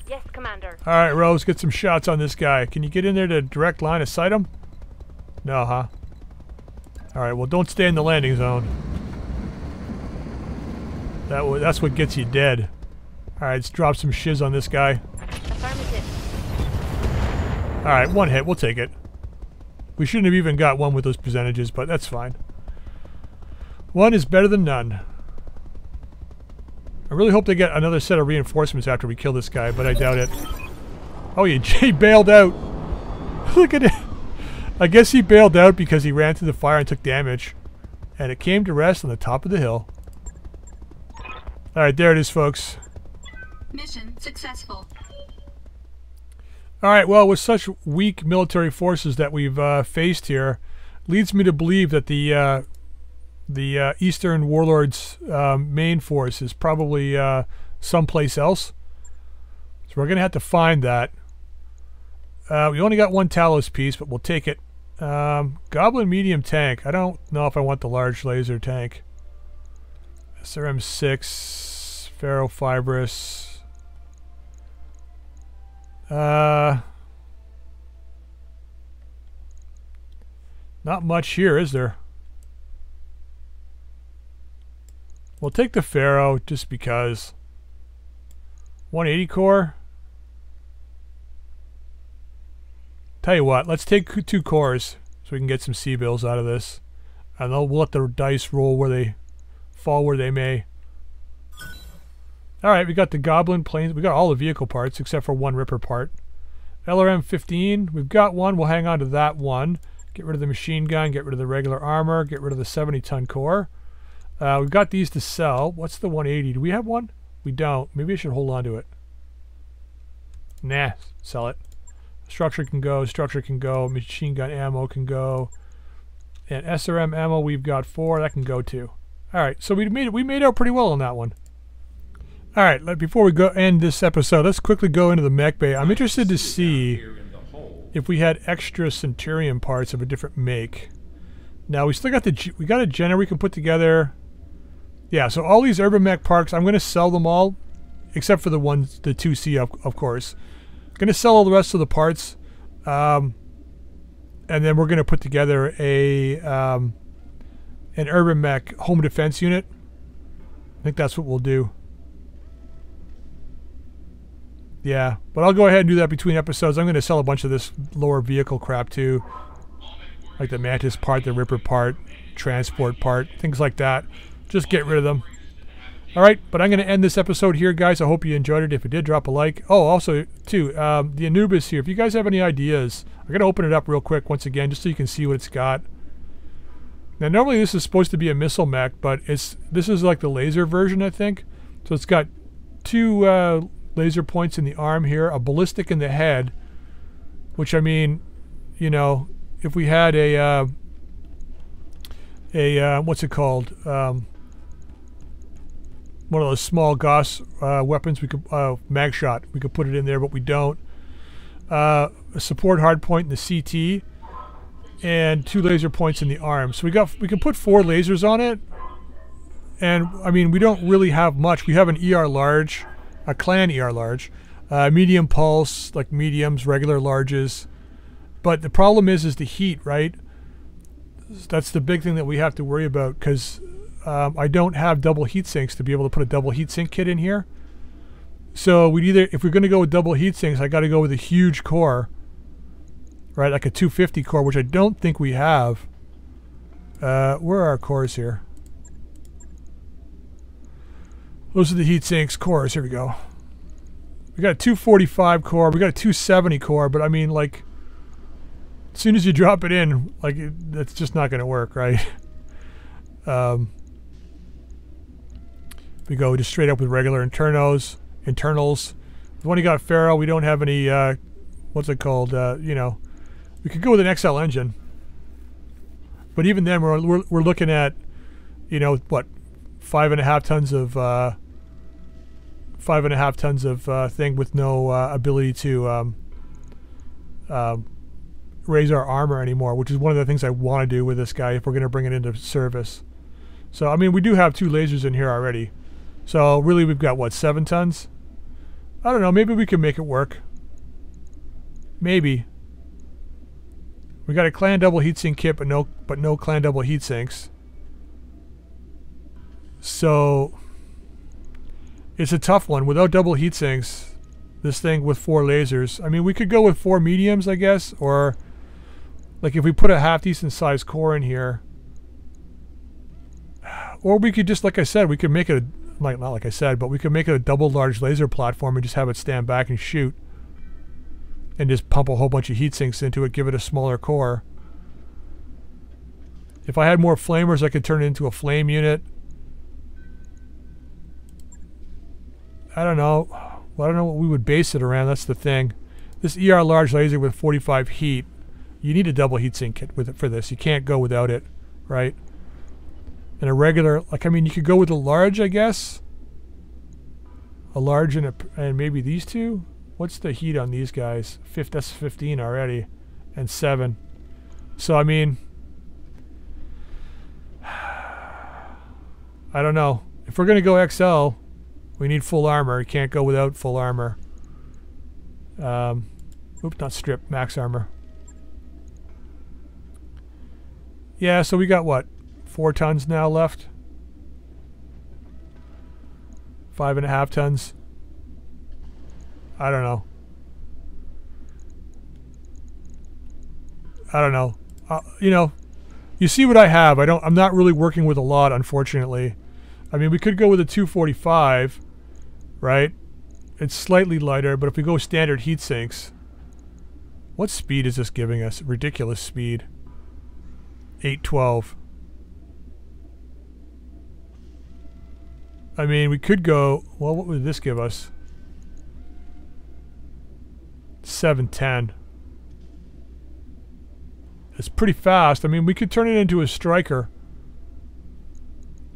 Yes, Commander. Alright, Rose, get some shots on this guy. Can you get in there to direct line of sight him? No, huh? Alright, well, don't stay in the landing zone. That's what gets you dead. Alright, let's drop some shiz on this guy. Alright, one hit. We'll take it. We shouldn't have even got one with those percentages, but that's fine. One is better than none. I really hope they get another set of reinforcements after we kill this guy, but I doubt it. Oh, he bailed out. Look at it. I guess he bailed out because he ran through the fire and took damage. And it came to rest on the top of the hill. Alright, there it is, folks. Mission successful. Alright, well, with such weak military forces that we've faced here, leads me to believe that the Eastern Warlord's main force is probably someplace else. So we're going to have to find that. We only got one Talos piece, but we'll take it. Goblin medium tank. I don't know if I want the large laser tank. SRM 6, Pharaoh fibrous. Not much here, is there? We'll take the Pharaoh just because. 180 core. Tell you what, let's take 2 cores so we can get some C-bills out of this. And we'll let the dice roll where they fall where they may. Alright, we got the Goblin planes. We got all the vehicle parts except for one Ripper part. LRM 15, we've got one. We'll hang on to that one. Get rid of the machine gun, get rid of the regular armor, get rid of the 70-ton core. We've got these to sell. What's the 180? Do we have one? We don't. Maybe I should hold on to it. Nah, sell it. Structure can go, structure can go, machine gun ammo can go, and SRM ammo we've got 4, that can go too. Alright, so we made out pretty well on that one. Alright, before we go end this episode, let's quickly go into the mech bay. I'm interested to see if we had extra Centurion parts of a different make. Now we still got the, we got a Jenner we can put together. Yeah, so all these Urban Mech parts, I'm going to sell them all, except for the ones, the 2C of course. Going to sell all the rest of the parts, and then we're going to put together a an Urban Mech home defense unit. I think that's what we'll do. Yeah, but I'll go ahead and do that between episodes. I'm going to sell a bunch of this lower vehicle crap too, like the Mantis part, the Ripper part, transport part, things like that. Just get rid of them. Alright, but I'm going to end this episode here, guys. I hope you enjoyed it. If you did, drop a like. Oh, also, too, the Anubis here. If you guys have any ideas, I'm going to open it up real quick once again, just so you can see what it's got. Now, normally this is supposed to be a missile mech, but this is like the laser version, I think. So it's got 2 laser points in the arm here, a ballistic in the head, which, I mean, you know, if we had what's it called? One of those small Gauss weapons, we could mag shot. We could put it in there, but we don't. A support hard point in the CT, and 2 laser points in the arm. So we can put 4 lasers on it. And I mean, we don't really have much. We have an ER large, a clan ER large, medium pulse, like mediums, regular larges. But the problem is the heat, right? That's the big thing that we have to worry about, because I don't have double heat sinks to be able to put a double heat sink kit in here. So we'd either, if we're going to go with double heat sinks, I got to go with a huge core, right? Like a 250 core, which I don't think we have. Where are our cores here? Those are the heat sinks cores. Here we go. We got a 245 core. We got a 270 core. But I mean, like, as soon as you drop it in, like, that's just not going to work, right? If we go just straight up with regular internals. The one you got Pharaoh, we don't have any, what's it called? You know, we could go with an XL engine, but even then we're looking at, you know, what, 5.5 tons of 5.5 tons of thing with no ability to raise our armor anymore, which is one of the things I want to do with this guy if we're going to bring it into service. So, I mean, we do have 2 lasers in here already. So, really, we've got, what, 7 tons? I don't know. Maybe we can make it work. Maybe. We got a clan double heatsink kit, but no clan double heatsinks. So, it's a tough one. Without double heatsinks, this thing with 4 lasers. I mean, we could go with 4 mediums, I guess, or like if we put a half-decent sized core in here. Or we could just, like I said, we could make it a, like, not like I said, but we could make it a double large laser platform and just have it stand back and shoot. And just pump a whole bunch of heat sinks into it, give it a smaller core. If I had more flamers, I could turn it into a flame unit. I don't know. Well, I don't know what we would base it around. That's the thing. This ER large laser with 45 heat, you need a double heatsink kit with it for this. You can't go without it, right? And a regular, like, I mean, you could go with a large, I guess. A large and maybe these two. What's the heat on these guys? That's 15 already, and 7. So, I mean, I don't know. If we're going to go XL, we need full armor. You can't go without full armor. Oops, not strip, max armor. Yeah, so we got what? 4 tons now left? 5.5 tons? I don't know. I don't know. You know, you see what I have. I'm not really working with a lot, unfortunately. I mean, we could go with a 245, right? It's slightly lighter, but if we go standard heat sinks, what speed is this giving us? Ridiculous speed. 812. I mean, we could go, well, what would this give us? 710. It's pretty fast. I mean, we could turn it into a striker.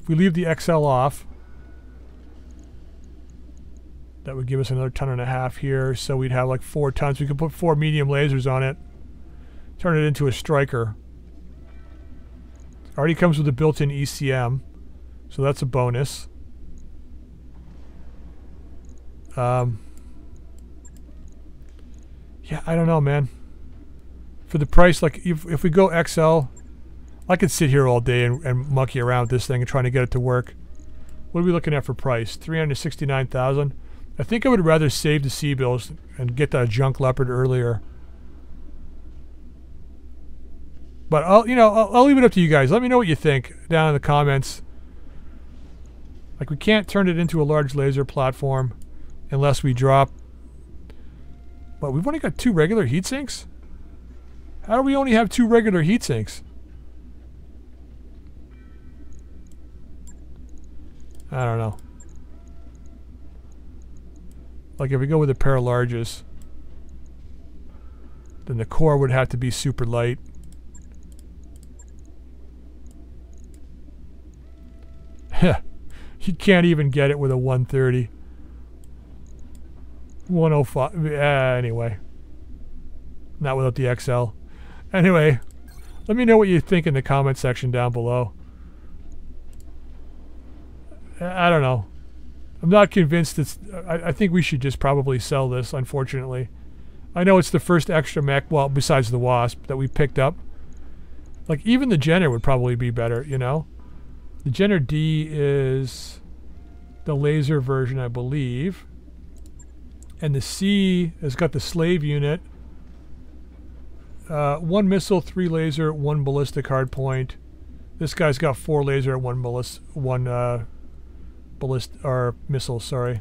If we leave the XL off, that would give us another 1.5 tons here. So we'd have like 4 tons. We could put 4 medium lasers on it. Turn it into a striker. Already comes with a built-in ECM. So that's a bonus. Yeah, I don't know, man. For the price, like, if we go XL, I could sit here all day and monkey around with this thing and trying to get it to work. What are we looking at for price? 369,000. I think I would rather save the sea bills and get that junk leopard earlier. But I'll leave it up to you guys. Let me know what you think down in the comments. Like, we can't turn it into a large laser platform unless we drop. But we've only got 2 regular heat sinks. How do we only have 2 regular heat sinks? I don't know. Like, if we go with a pair of larges, then the core would have to be super light. You can't even get it with a 130. 105. Anyway. Not without the XL. Anyway, let me know what you think in the comment section down below. I don't know. I'm not convinced it's... I think we should just probably sell this, unfortunately. I know it's the first extra mech, well, besides the Wasp, that we picked up. Like, even the Jenner would probably be better, you know? The Jenner D is the laser version, I believe. And the C has got the slave unit. 1 missile, 3 laser, 1 ballistic hardpoint. This guy's got 4 laser, 1 missile. Sorry.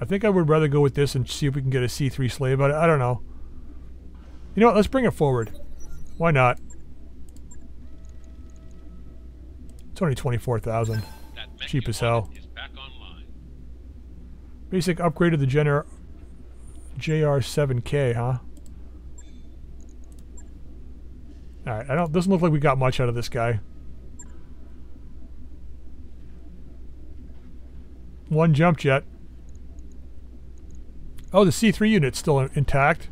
I think I would rather go with this and see if we can get a C3 slave. But I don't know. You know what? Let's bring it forward. Why not? It's only 24,000. Cheap as hell. Basic upgrade of the Jenner JR7K, huh? Alright, doesn't look like we got much out of this guy. 1 jump jet. Oh, the C3 unit's still intact.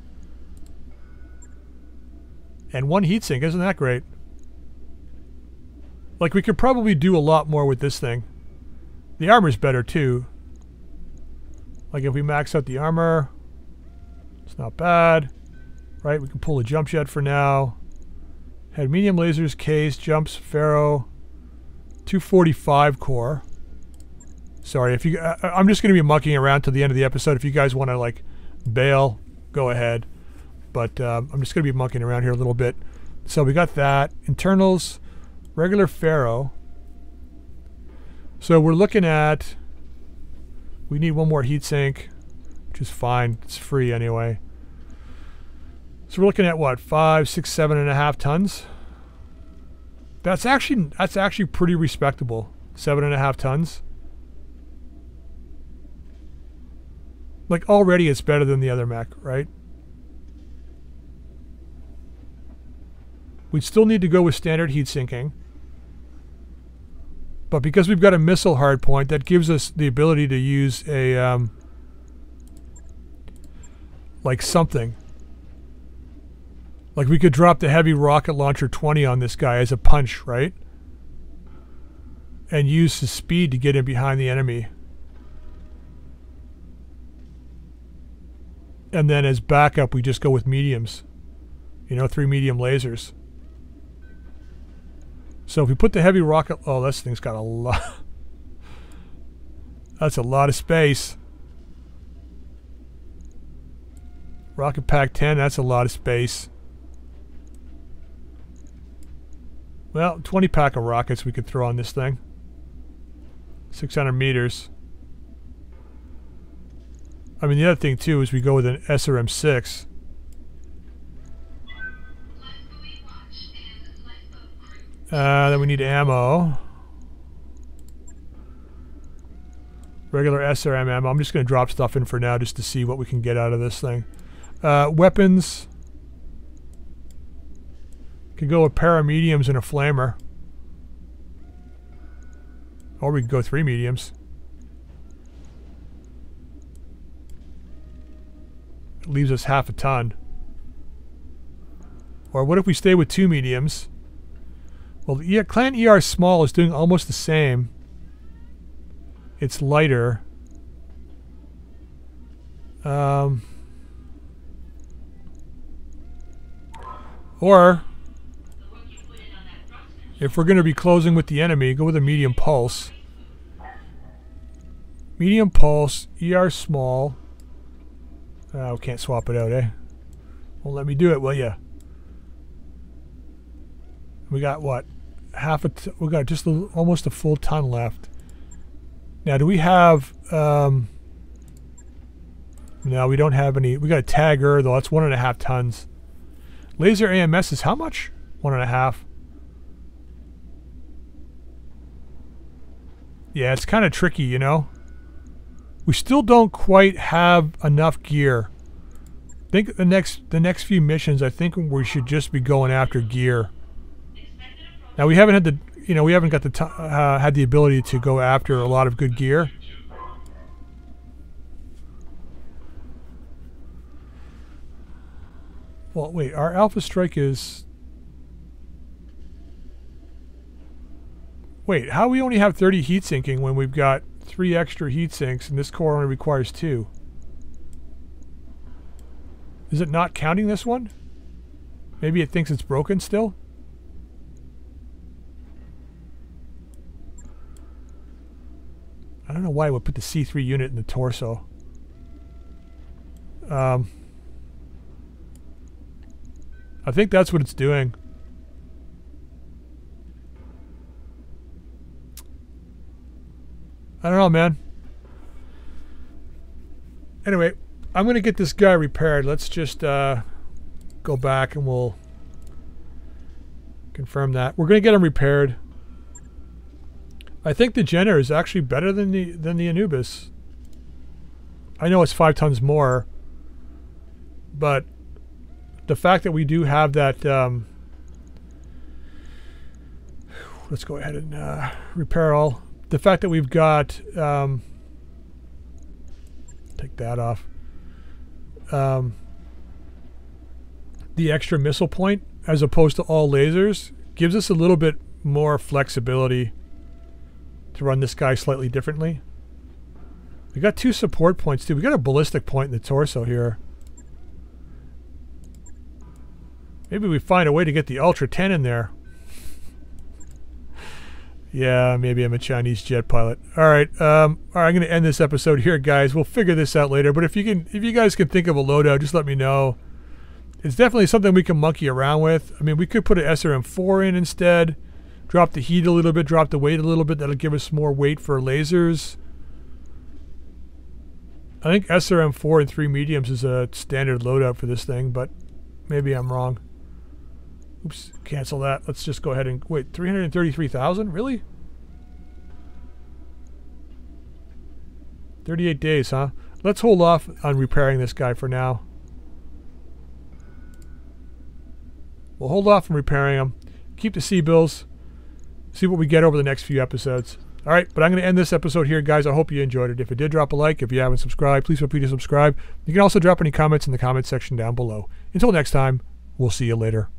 And 1 heatsink, isn't that great? Like, we could probably do a lot more with this thing. The armor's better too. Like, if we max out the armor, it's not bad, right? We can pull a jump jet for now. Had medium lasers, Ks, jumps, Pharaoh, 245 core. Sorry, if you, I'm just going to be mucking around to the end of the episode. If you guys want to like bail, go ahead. But I'm just going to be mucking around here a little bit. So we got that internals, regular Pharaoh. So we're looking at. We need 1 more heatsink, which is fine. It's free anyway. So we're looking at what, 5, 6, 7.5 tons. That's actually pretty respectable. 7.5 tons. Like, already it's better than the other mech, right? We'd still need to go with standard heat sinking. But because we've got a missile hardpoint, that gives us the ability to use a, like, something. Like, we could drop the heavy rocket launcher 20 on this guy as a punch, right? And use his speed to get in behind the enemy. And then as backup, we just go with mediums. You know, 3 medium lasers. So if we put the heavy rocket... Oh, this thing's got a lot... That's a lot of space. Rocket Pack 10, that's a lot of space. Well, 20 pack of rockets we could throw on this thing. 600 meters. I mean, the other thing, too, is we go with an SRM-6. Then we need ammo. Regular SRM ammo. I'm just going to drop stuff in for now just to see what we can get out of this thing. Weapons. Could go with paramediums and a flamer. Or we could go 3 mediums. It leaves us half a ton. Or what if we stay with 2 mediums? Well, the Clan ER Small is doing almost the same. It's lighter. Or... if we're going to be closing with the enemy, go with a medium pulse. Medium pulse, ER small. We can't swap it out, eh? Won't let me do it, will ya? We got what? We got just almost a full ton left. Now, do we have? No, we don't have any. We got a tagger though. That's 1.5 tons. Laser AMS is how much? 1.5. Yeah, it's kind of tricky, you know. We still don't quite have enough gear. I think the next few missions, I think we should just be going after gear. Now we haven't had the, you know, we haven't got the had the ability to go after a lot of good gear. Well, wait, our Alpha Strike is. Wait, how we only have 30 heat sinking when we've got 3 extra heat sinks and this core only requires 2? Is it not counting this one? Maybe it thinks it's broken still? I don't know why I would put the C3 unit in the torso. I think that's what it's doing. I don't know, man. Anyway, I'm going to get this guy repaired. Let's just go back and we'll confirm that. We're going to get him repaired. I think the Jenner is actually better than the Anubis. I know it's 5 tons more, but the fact that we do have that... let's go ahead and repair all... The fact that we've got, take that off, the extra missile point as opposed to all lasers gives us a little bit more flexibility to run this guy slightly differently. We got 2 support points too. We got a ballistic point in the torso here. Maybe we find a way to get the Ultra 10 in there. Yeah, maybe I'm a Chinese jet pilot. All right, I'm gonna end this episode here, guys. We'll figure this out later. But if you guys can think of a loadout, just let me know. It's definitely something we can monkey around with. I mean, we could put an SRM-4 in instead, drop the heat a little bit, drop the weight a little bit. That'll give us more weight for lasers. I think SRM-4 and 3 mediums is a standard loadout for this thing, but maybe I'm wrong. Oops, cancel that. Let's just go ahead and... Wait, 333,000? Really? 38 days, huh? Let's hold off on repairing this guy for now. We'll hold off on repairing him. Keep the C-bills. See what we get over the next few episodes. All right, but I'm going to end this episode here, guys. I hope you enjoyed it. If you did, drop a like. If you haven't subscribed, please feel free to subscribe. You can also drop any comments in the comment section down below. Until next time, We'll see you later.